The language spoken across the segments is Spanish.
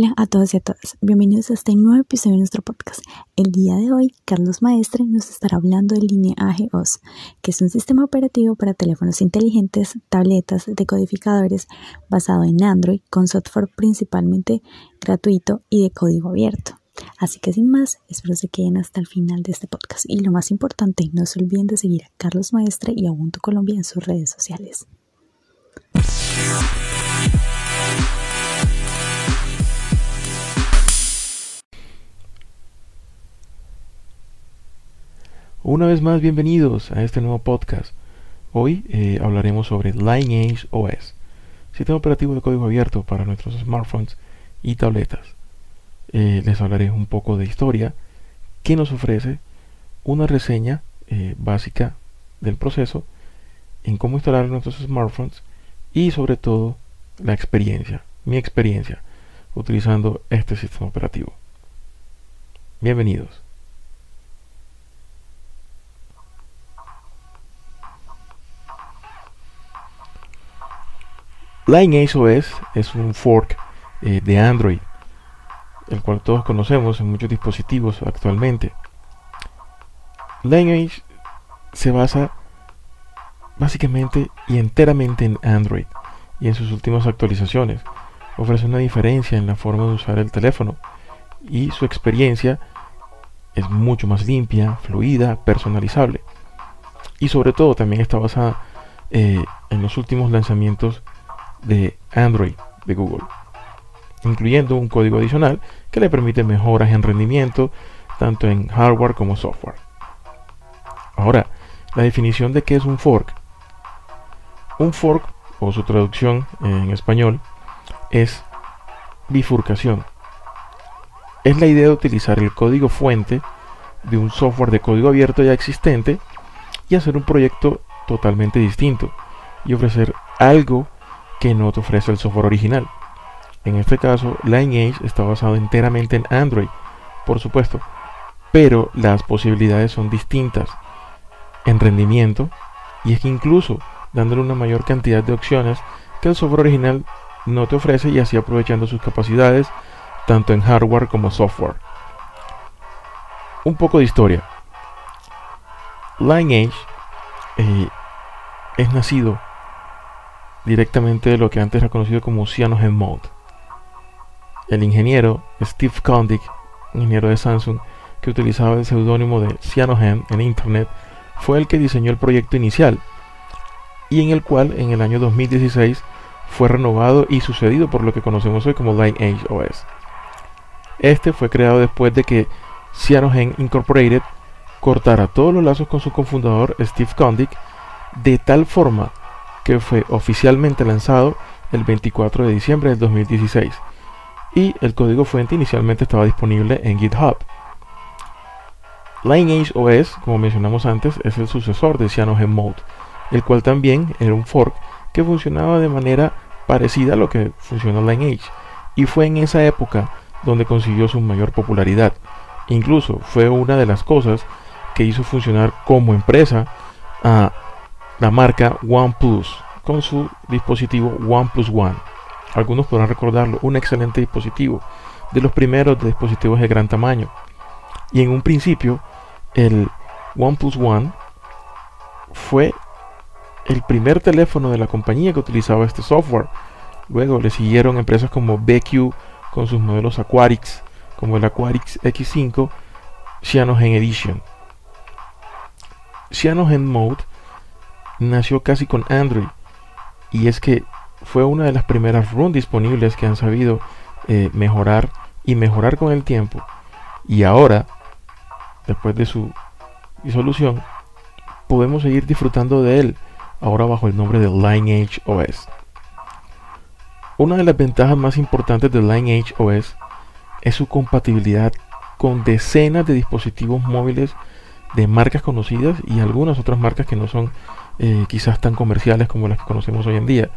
Hola a todos y a todas, bienvenidos a este nuevo episodio de nuestro podcast. El día de hoy, Carlos Maestre nos estará hablando del LineageOS, que es un sistema operativo para teléfonos inteligentes, tabletas, decodificadores, basado en Android, con software principalmente gratuito y de código abierto. Así que sin más, espero se queden hasta el final de este podcast. Y lo más importante, no se olviden de seguir a Carlos Maestre y a Ubuntu Colombia en sus redes sociales. Una vez más, bienvenidos a este nuevo podcast. Hoy hablaremos sobre LineageOS, sistema operativo de código abierto para nuestros smartphones y tabletas. Les hablaré un poco de historia, que nos ofrece una reseña básica del proceso, en cómo instalar nuestros smartphones y sobre todo la experiencia, mi experiencia utilizando este sistema operativo. Bienvenidos. LineageOS es un fork de Android, el cual todos conocemos en muchos dispositivos actualmente. Lineage se basa básicamente y enteramente en Android y en sus últimas actualizaciones. Ofrece una diferencia en la forma de usar el teléfono y su experiencia es mucho más limpia, fluida, personalizable. Y sobre todo también está basada en los últimos lanzamientos de Android de Google, incluyendo un código adicional que le permite mejoras en rendimiento tanto en hardware como software. Ahora, la definición de qué es un fork. Un fork, o su traducción en español, es bifurcación. Es la idea de utilizar el código fuente de un software de código abierto ya existente y hacer un proyecto totalmente distinto y ofrecer algo que no te ofrece el software original. En este caso, LineageOS está basado enteramente en Android, por supuesto, pero las posibilidades son distintas en rendimiento, y es que incluso dándole una mayor cantidad de opciones que el software original no te ofrece, y así aprovechando sus capacidades tanto en hardware como software. Un poco de historia. LineageOS es nacido directamente de lo que antes era conocido como CyanogenMod. El ingeniero Steve Kondik, ingeniero de Samsung, que utilizaba el seudónimo de Cyanogen en internet, fue el que diseñó el proyecto inicial y en el cual en el año 2016 fue renovado y sucedido por lo que conocemos hoy como LineageOS. Este fue creado después de que Cyanogen Incorporated cortara todos los lazos con su cofundador Steve Kondik, de tal forma que fue oficialmente lanzado el 24 de diciembre del 2016 y el código fuente inicialmente estaba disponible en GitHub. LineageOS, como mencionamos antes, es el sucesor de CyanogenMod, el cual también era un fork que funcionaba de manera parecida a lo que funciona LineageOS, y fue en esa época donde consiguió su mayor popularidad. Incluso fue una de las cosas que hizo funcionar como empresa a la marca OnePlus con su dispositivo OnePlus One. Algunos podrán recordarlo, un excelente dispositivo, de los primeros dispositivos de gran tamaño. Y en un principio, el OnePlus One fue el primer teléfono de la compañía que utilizaba este software. Luego le siguieron empresas como BQ con sus modelos Aquarix, como el Aquarix X5 Cyanogen Edition. CyanogenMod nació casi con Android, y es que fue una de las primeras ROM disponibles que han sabido mejorar y mejorar con el tiempo, y ahora, después de su disolución, podemos seguir disfrutando de él, ahora bajo el nombre de LineageOS. Una de las ventajas más importantes de LineageOS es su compatibilidad con decenas de dispositivos móviles de marcas conocidas y algunas otras marcas que no son quizás tan comerciales como las que conocemos hoy en día,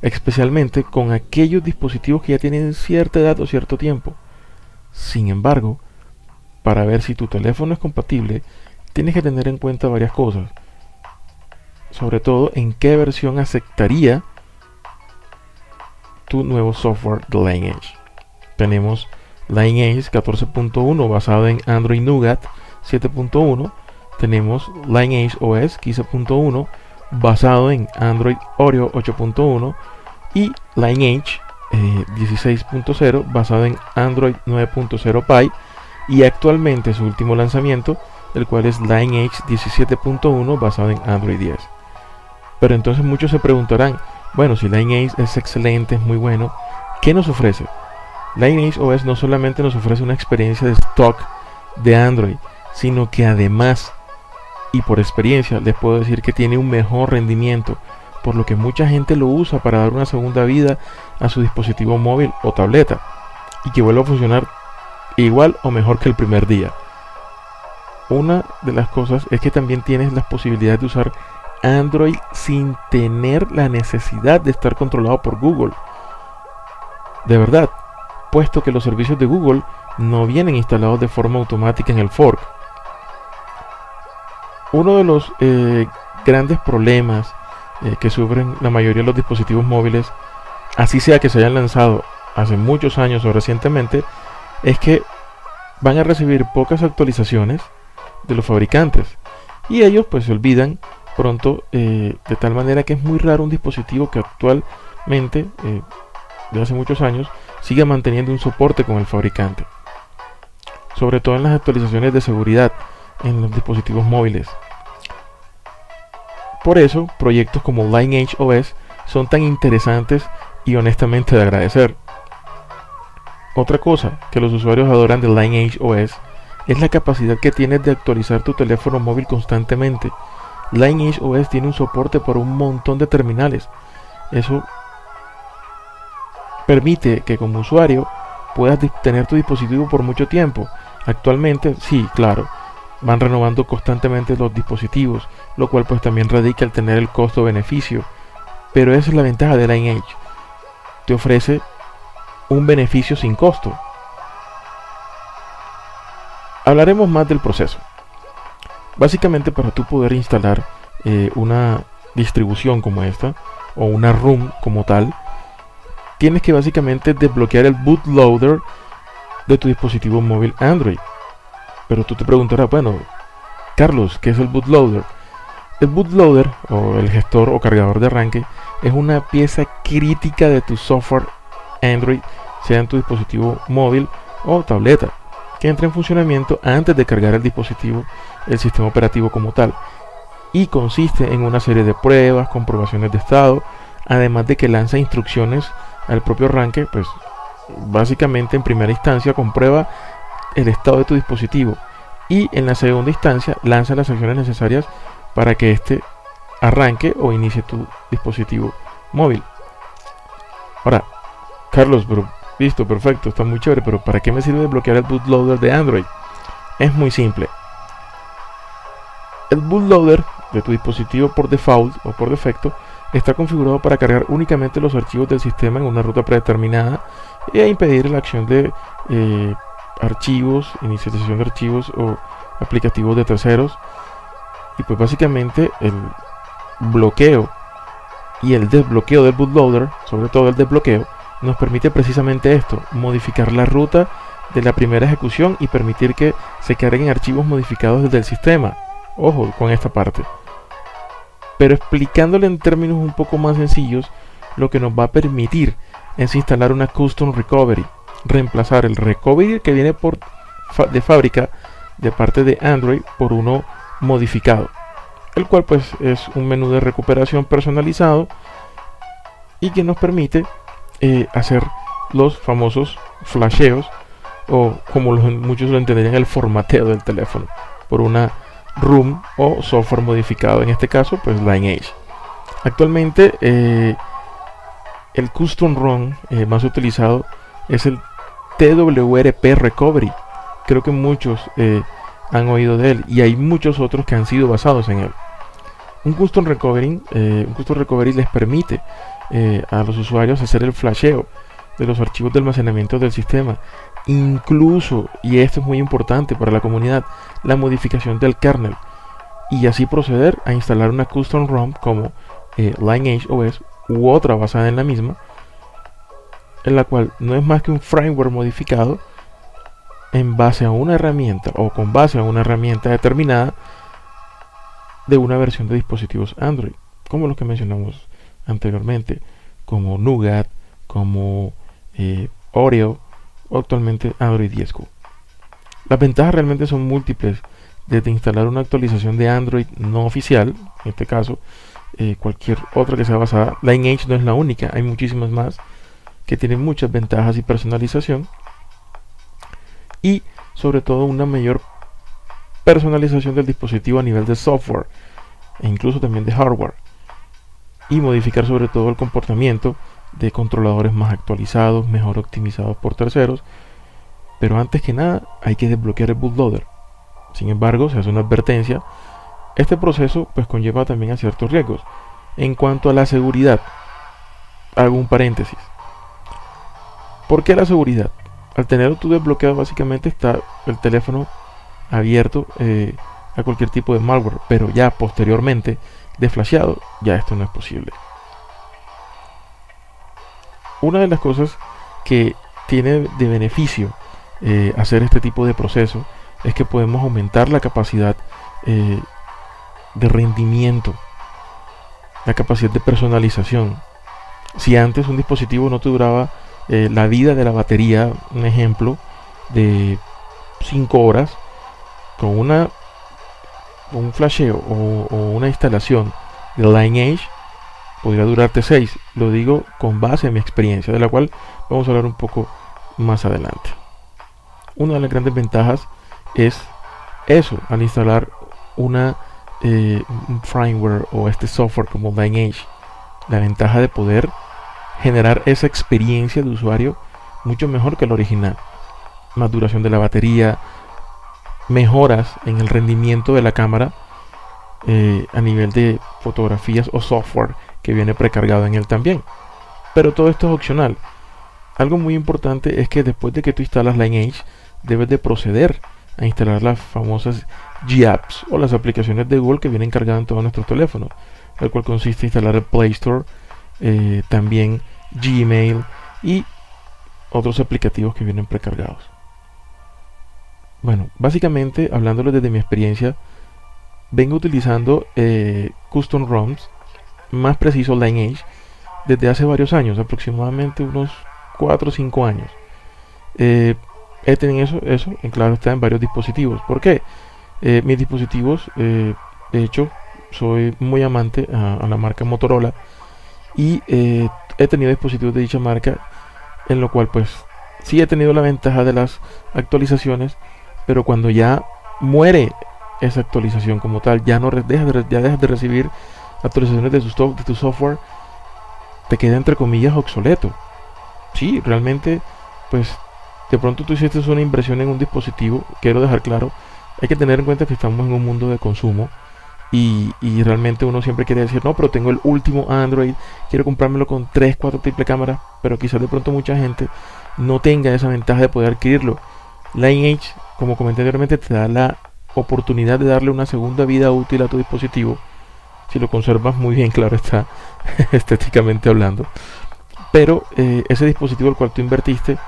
especialmente con aquellos dispositivos que ya tienen cierta edad o cierto tiempo. Sin embargo, para ver si tu teléfono es compatible, tienes que tener en cuenta varias cosas, sobre todo en qué versión aceptaría tu nuevo software de LineageOS. tenemos LineageOS 14.1 basado en Android Nougat 7.1, tenemos LineageOS 15.1 basado en Android Oreo 8.1 y LineageOS 16.0 basado en Android 9.0 Pie, y actualmente su último lanzamiento, el cual es LineageOS 17.1 basado en Android 10. Pero entonces muchos se preguntarán, bueno, si LineageOS es excelente, es muy bueno, ¿qué nos ofrece? LineageOS no solamente nos ofrece una experiencia de stock de Android, sino que además, y por experiencia les puedo decir que tiene un mejor rendimiento, por lo que mucha gente lo usa para dar una segunda vida a su dispositivo móvil o tableta y que vuelva a funcionar igual o mejor que el primer día. Una de las cosas es que también tienes las posibilidades de usar Android sin tener la necesidad de estar controlado por Google. De verdad, puesto que los servicios de Google no vienen instalados de forma automática en el fork. Uno de los grandes problemas que sufren la mayoría de los dispositivos móviles, así sea que se hayan lanzado hace muchos años o recientemente, es que van a recibir pocas actualizaciones de los fabricantes y ellos pues se olvidan pronto, de tal manera que es muy raro un dispositivo que actualmente de hace muchos años siga manteniendo un soporte con el fabricante, sobre todo en las actualizaciones de seguridad en los dispositivos móviles. Por eso, proyectos como LineageOS son tan interesantes y honestamente de agradecer. Otra cosa que los usuarios adoran de LineageOS es la capacidad que tienes de actualizar tu teléfono móvil constantemente. LineageOS tiene un soporte para un montón de terminales. Eso permite que como usuario puedas tener tu dispositivo por mucho tiempo. Actualmente, sí, claro, van renovando constantemente los dispositivos, lo cual pues también radica el tener el costo-beneficio, pero esa es la ventaja de LineageOS, te ofrece un beneficio sin costo. Hablaremos más del proceso. Básicamente, para tú poder instalar una distribución como esta o una ROM como tal, tienes que básicamente desbloquear el bootloader de tu dispositivo móvil Android. Pero tú te preguntarás, bueno, Carlos, ¿qué es el bootloader? El bootloader, o el gestor o cargador de arranque, es una pieza crítica de tu software Android, sea en tu dispositivo móvil o tableta, que entra en funcionamiento antes de cargar el dispositivo, el sistema operativo como tal, y consiste en una serie de pruebas, comprobaciones de estado, además de que lanza instrucciones al propio arranque, pues básicamente en primera instancia comprueba el estado de tu dispositivo y en la segunda instancia lanza las acciones necesarias para que éste arranque o inicie tu dispositivo móvil. Ahora, Carlos, pero listo, perfecto, está muy chévere, pero ¿para qué me sirve desbloquear el bootloader de Android? Es muy simple. El bootloader de tu dispositivo por default o por defecto está configurado para cargar únicamente los archivos del sistema en una ruta predeterminada e impedir la acción de archivos, inicialización de archivos o aplicativos de terceros. Y pues básicamente el bloqueo y el desbloqueo del bootloader, sobre todo el desbloqueo, nos permite precisamente esto: modificar la ruta de la primera ejecución y permitir que se carguen archivos modificados desde el sistema. Ojo con esta parte. Pero explicándole en términos un poco más sencillos, lo que nos va a permitir es instalar una Custom Recovery, reemplazar el recovery que viene de fábrica de parte de Android por uno modificado, el cual pues es un menú de recuperación personalizado y que nos permite hacer los famosos flasheos, o como muchos lo entenderían, el formateo del teléfono por una ROM o software modificado, en este caso pues LineageOS. Actualmente el Custom ROM más utilizado es el TWRP Recovery. Creo que muchos han oído de él y hay muchos otros que han sido basados en él. Un Custom Recovery les permite a los usuarios hacer el flasheo de los archivos de almacenamiento del sistema, incluso, y esto es muy importante para la comunidad, la modificación del kernel, y así proceder a instalar una Custom ROM como LineageOS u otra basada en la misma, en la cual no es más que un framework modificado en base a una herramienta o con base a una herramienta determinada de una versión de dispositivos Android, como los que mencionamos anteriormente, como Nougat, como Oreo, o actualmente Android 10Q. Las ventajas realmente son múltiples, desde instalar una actualización de Android no oficial, en este caso cualquier otra que sea basada. LineageOS no es la única, hay muchísimas más que tienen muchas ventajas y personalización, y sobre todo una mayor personalización del dispositivo a nivel de software e incluso también de hardware, y modificar sobre todo el comportamiento de controladores más actualizados, mejor optimizados por terceros. Pero antes que nada hay que desbloquear el bootloader. Sin embargo, se hace una advertencia, este proceso pues conlleva también a ciertos riesgos. En cuanto a la seguridad, hago un paréntesis. ¿Por qué la seguridad? Al tenerlo tú desbloqueado, básicamente está el teléfono abierto a cualquier tipo de malware, pero ya posteriormente desflasheado, ya esto no es posible. Una de las cosas que tiene de beneficio hacer este tipo de proceso es que podemos aumentar la capacidad de rendimiento, la capacidad de personalización. Si antes un dispositivo no te duraba la vida de la batería, un ejemplo de 5 horas, con un flasheo o una instalación de LineageOS podría durarte 6, lo digo con base en mi experiencia, de la cual vamos a hablar un poco más adelante. Una de las grandes ventajas es eso, al instalar un framework o este software como LineageOS, la ventaja de poder generar esa experiencia de usuario mucho mejor que el original. Más duración de la batería, mejoras en el rendimiento de la cámara a nivel de fotografías o software que viene precargado en él también. Pero todo esto es opcional. Algo muy importante es que después de que tú instalas LineageOS, debes de proceder a instalar las famosas GApps o las aplicaciones de Google que vienen cargadas en todos nuestros teléfonos, el cual consiste en instalar el Play Store, también Gmail y otros aplicativos que vienen precargados. Bueno, básicamente, hablándoles desde mi experiencia, vengo utilizando Custom ROMs, más preciso LineageOS, desde hace varios años, aproximadamente unos 4 o 5 años. He tenido eso en claro está en varios dispositivos. ¿Por qué? Mis dispositivos, de hecho, soy muy amante a la marca Motorola, y he tenido dispositivos de dicha marca, en lo cual pues sí he tenido la ventaja de las actualizaciones, pero cuando ya muere esa actualización como tal, ya no dejas de recibir actualizaciones de tu software, te queda entre comillas obsoleto. Sí, realmente pues de pronto tú hiciste una inversión en un dispositivo. Quiero dejar claro, hay que tener en cuenta que estamos en un mundo de consumo, y realmente uno siempre quiere decir, no, pero tengo el último Android, quiero comprármelo con 3, 4 triple cámaras, pero quizás de pronto mucha gente no tenga esa ventaja de poder adquirirlo. LineageOS, como comenté anteriormente, te da la oportunidad de darle una segunda vida útil a tu dispositivo, si lo conservas muy bien, claro está, estéticamente hablando. Pero ese dispositivo al cual tú invertiste,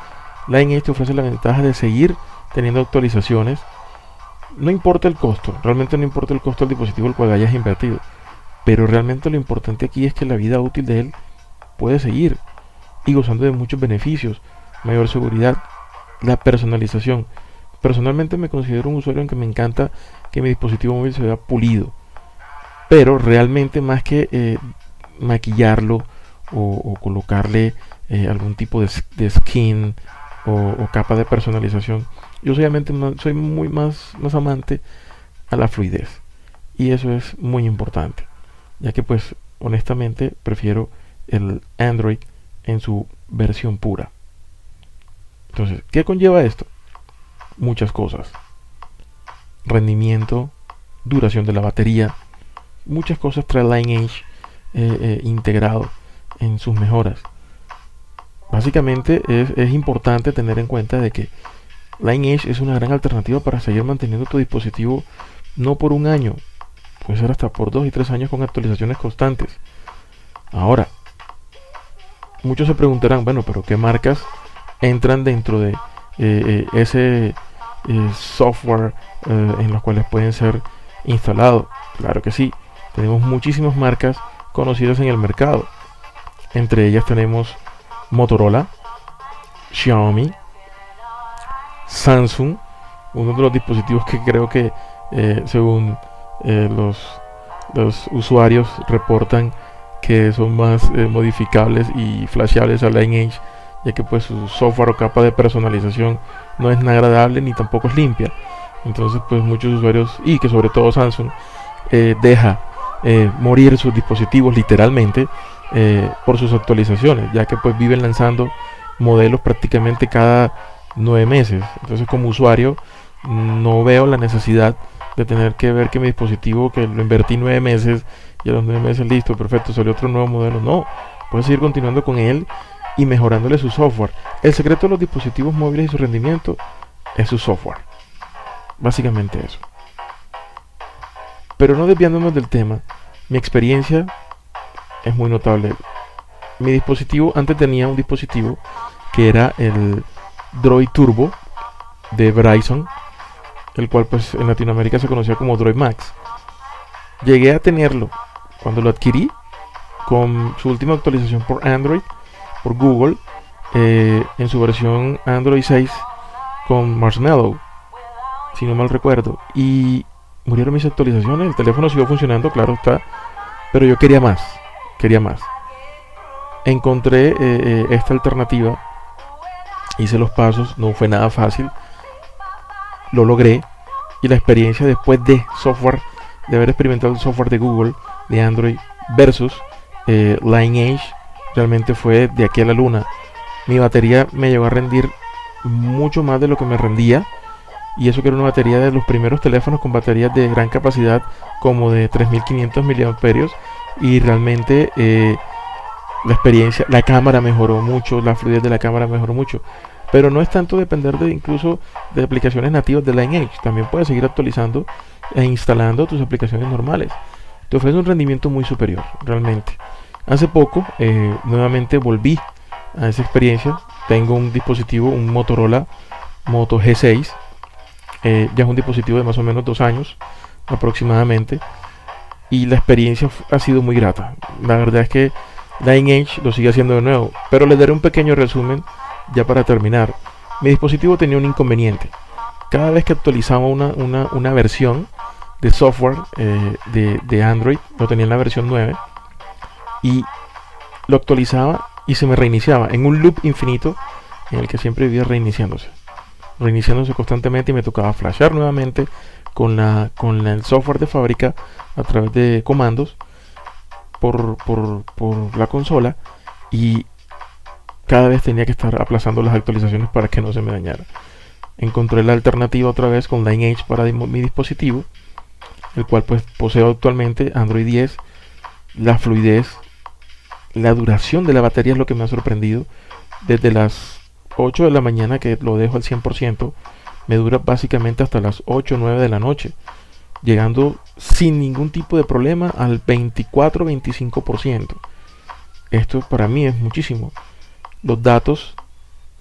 LineageOS te ofrece la ventaja de seguir teniendo actualizaciones. No importa el costo, realmente no importa el costo del dispositivo al cual hayas invertido, pero realmente lo importante aquí es que la vida útil de él puede seguir, y gozando de muchos beneficios: mayor seguridad, la personalización. Personalmente me considero un usuario en que me encanta que mi dispositivo móvil se vea pulido, pero realmente más que maquillarlo o colocarle algún tipo de skin o capa de personalización, yo soy muy más amante a la fluidez, y eso es muy importante, ya que pues honestamente prefiero el Android en su versión pura. Entonces, ¿qué conlleva esto? Muchas cosas: rendimiento, duración de la batería, muchas cosas trae LineageOS integrado en sus mejoras. Básicamente es importante tener en cuenta de que LineageOS es una gran alternativa para seguir manteniendo tu dispositivo, no por un año, puede ser hasta por 2 y 3 años con actualizaciones constantes. Ahora, Muchos se preguntarán, bueno, pero ¿qué marcas entran dentro de ese software en los cuales pueden ser instalados? Claro que sí, tenemos muchísimas marcas conocidas en el mercado. Entre ellas tenemos Motorola, Xiaomi, Samsung, uno de los dispositivos que creo que según los usuarios reportan que son más modificables y flasheables a LineageOS, ya que pues su software o capa de personalización no es nada agradable ni tampoco es limpia. Entonces pues muchos usuarios, y que sobre todo Samsung, deja morir sus dispositivos literalmente por sus actualizaciones, ya que pues viven lanzando modelos prácticamente cada 9 meses. Entonces como usuario no veo la necesidad de tener que ver que mi dispositivo, que lo invertí 9 meses, y a los 9 meses, listo, perfecto, salió otro nuevo modelo. No, puedes seguir continuando con él y mejorándole su software. El secreto de los dispositivos móviles y su rendimiento es su software, básicamente eso. Pero no desviándonos del tema, mi experiencia es muy notable. Mi dispositivo, antes tenía un dispositivo que era el Droid Turbo de Verizon, el cual pues en Latinoamérica se conocía como Droid Max. Llegué a tenerlo cuando lo adquirí con su última actualización por Android, por Google, en su versión Android 6 con Marshmallow, si no mal recuerdo, y murieron mis actualizaciones. El teléfono siguió funcionando, claro está, pero yo quería más, encontré esta alternativa, hice los pasos, no fue nada fácil, lo logré, y la experiencia después de software, de haber experimentado el software de Google, de Android versus LineageOS, realmente fue de aquí a la luna. Mi batería me llegó a rendir mucho más de lo que me rendía, y eso que era una batería de los primeros teléfonos con baterías de gran capacidad, como de 3500 miliamperios, y realmente la experiencia, la cámara mejoró mucho, la fluidez de la cámara mejoró mucho. Pero no es tanto depender de incluso de aplicaciones nativas de LineageOS. También puedes seguir actualizando e instalando tus aplicaciones normales. Te ofrece un rendimiento muy superior, realmente. Hace poco nuevamente volví a esa experiencia. Tengo un dispositivo, un Motorola Moto G6. Ya es un dispositivo de más o menos 2 años aproximadamente. Y la experiencia ha sido muy grata. La verdad es que LineageOS lo sigue haciendo de nuevo. Pero les daré un pequeño resumen ya para terminar. Mi dispositivo tenía un inconveniente. Cada vez que actualizaba una versión de software de Android, lo tenía en la versión 9, y lo actualizaba y se me reiniciaba en un loop infinito en el que siempre vivía reiniciándose constantemente, y me tocaba flashear nuevamente con el software de fábrica a través de comandos por la consola, y cada vez tenía que estar aplazando las actualizaciones para que no se me dañara. Encontré la alternativa otra vez con LineageOS para mi dispositivo, el cual pues poseo actualmente Android 10. La fluidez, la duración de la batería es lo que me ha sorprendido. Desde las 8 de la mañana que lo dejo al 100%, me dura básicamente hasta las 8 o 9 de la noche, llegando sin ningún tipo de problema al 24-25%. Esto para mí es muchísimo. Los datos,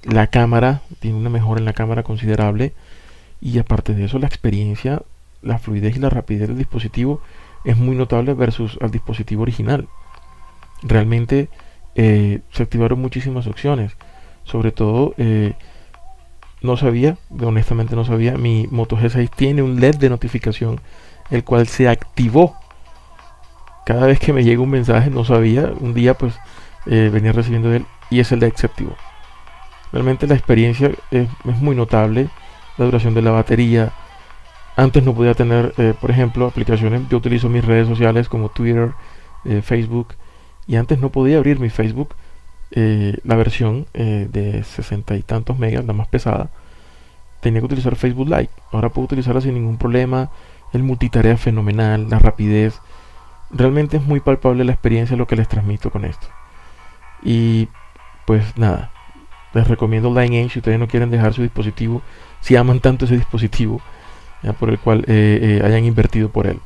la cámara, tiene una mejora en la cámara considerable, y aparte de eso la experiencia, la fluidez y la rapidez del dispositivo es muy notable versus al dispositivo original. Realmente se activaron muchísimas opciones. Sobre todo no sabía, honestamente no sabía, mi Moto G6 tiene un LED de notificación, el cual se activó cada vez que me llega un mensaje. No sabía, un día pues venía recibiendo de él, y ese LED se activó. Realmente la experiencia es muy notable, la duración de la batería. Antes no podía tener, por ejemplo, aplicaciones. Yo utilizo mis redes sociales como Twitter, Facebook, y antes no podía abrir mi Facebook, la versión de 60 y tantos megas, la más pesada. Tenía que utilizar Facebook Lite. Ahora puedo utilizarla sin ningún problema. El multitarea es fenomenal, la rapidez. Realmente es muy palpable la experiencia, lo que les transmito con esto. Y pues nada, les recomiendo LineageOS si ustedes no quieren dejar su dispositivo, si aman tanto ese dispositivo, ya, por el cual hayan invertido por él.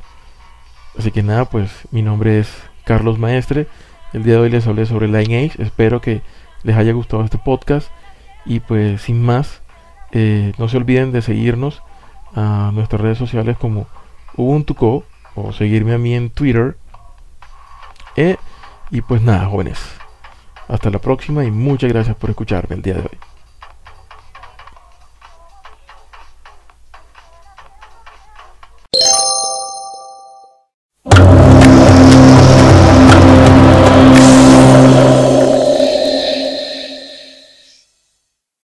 Así que nada, pues mi nombre es Carlos Maestre, El día de hoy les hablé sobre LineageOS. Espero que les haya gustado este podcast. Y pues sin más, no se olviden de seguirnos a nuestras redes sociales como Ubuntu Co, o seguirme a mí en Twitter. Y pues nada, jóvenes, hasta la próxima y muchas gracias por escucharme el día de hoy.